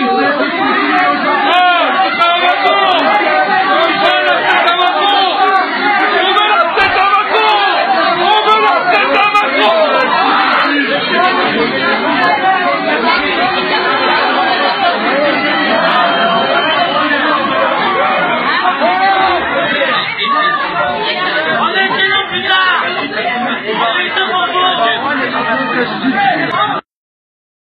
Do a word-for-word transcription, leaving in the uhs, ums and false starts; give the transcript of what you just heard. Please let me be.